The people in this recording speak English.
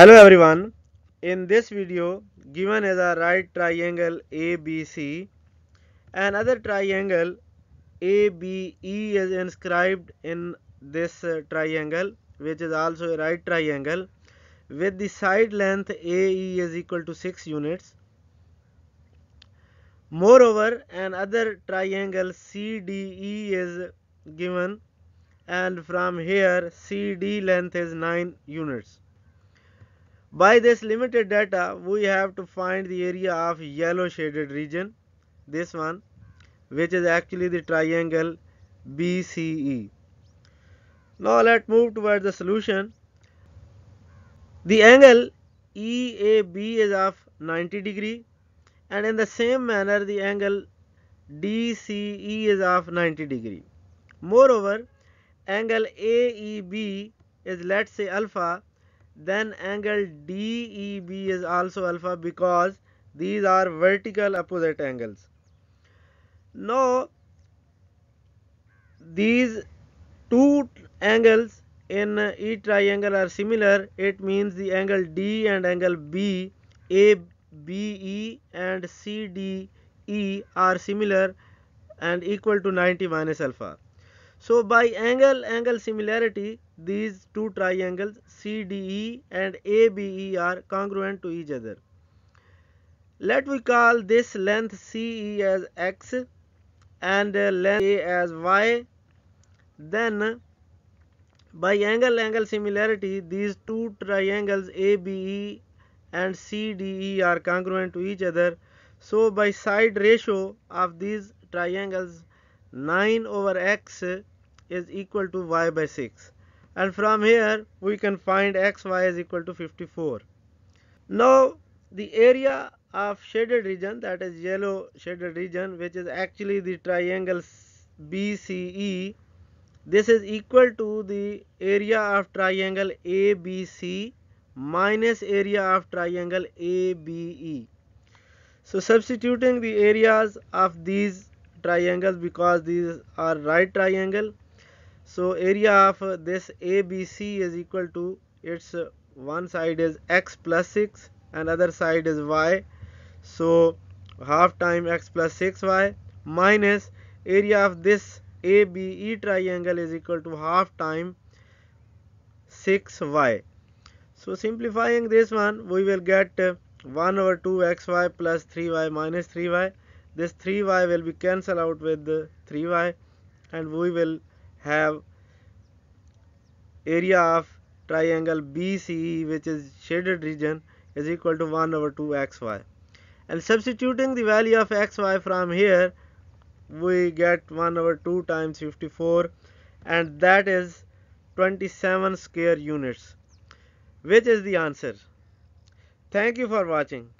Hello everyone, in this video given is a right triangle ABC. Another triangle ABE is inscribed in this triangle, which is also a right triangle, with the side length AE is equal to 6 units. Moreover, another triangle CDE is given, and from here CD length is 9 units. By this limited data, we have to find the area of yellow shaded region, this one, which is actually the triangle BCE. Now let's move towards the solution. The angle EAB is of 90 degree, and in the same manner the angle DCE is of 90 degree. Moreover, angle AEB is, let's say, alpha, then angle DEB is also alpha, because these are vertical opposite angles. Now these two angles in each triangle are similar. It means the angle D and angle B, ABE and CDE, are similar and equal to 90 minus alpha. So by angle similarity, these two triangles CDE and ABE are congruent to each other. Let we call this length CE as X and length A as Y. Then by angle similarity, these two triangles ABE and CDE are congruent to each other. So by side ratio of these triangles, 9 over X is equal to Y by 6, and from here we can find XY is equal to 54. Now the area of shaded region, that is yellow shaded region, which is actually the triangle BCE, this is equal to the area of triangle ABC minus area of triangle ABE. So substituting the areas of these triangles, because these are right triangle, so area of this ABC is equal to, its one side is X plus 6 and other side is Y, so half time X plus 6Y, minus area of this ABE triangle is equal to half time 6Y. So simplifying this one, we will get 1 over 2 XY plus 3Y minus 3Y. This 3y will be cancelled out with the 3y, and we will have area of triangle BCE, which is shaded region, is equal to 1 over 2 xy. And substituting the value of xy from here, we get 1 over 2 times 54, and that is 27 square units, which is the answer. Thank you for watching.